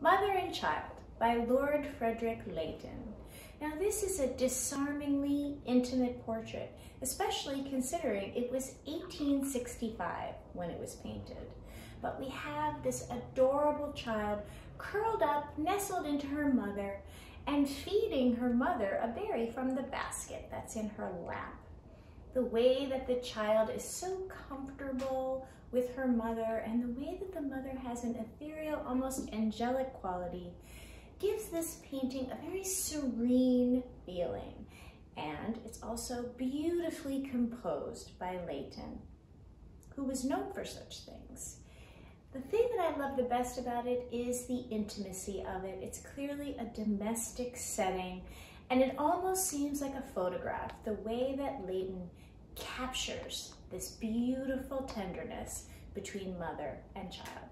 Mother and Child by Lord Frederick Leighton. Now this is a disarmingly intimate portrait, especially considering it was 1865 when it was painted. But we have this adorable child curled up, nestled into her mother, and feeding her mother a berry from the basket that's in her lap. The way that the child is so comfortable with her mother, and the way that the mother has an ethereal, almost angelic quality, gives this painting a very serene feeling. And it's also beautifully composed by Leighton, who was known for such things. The thing that I love the best about it is the intimacy of it. It's clearly a domestic setting, and it almost seems like a photograph, the way that Leighton captures this beautiful tenderness between mother and child.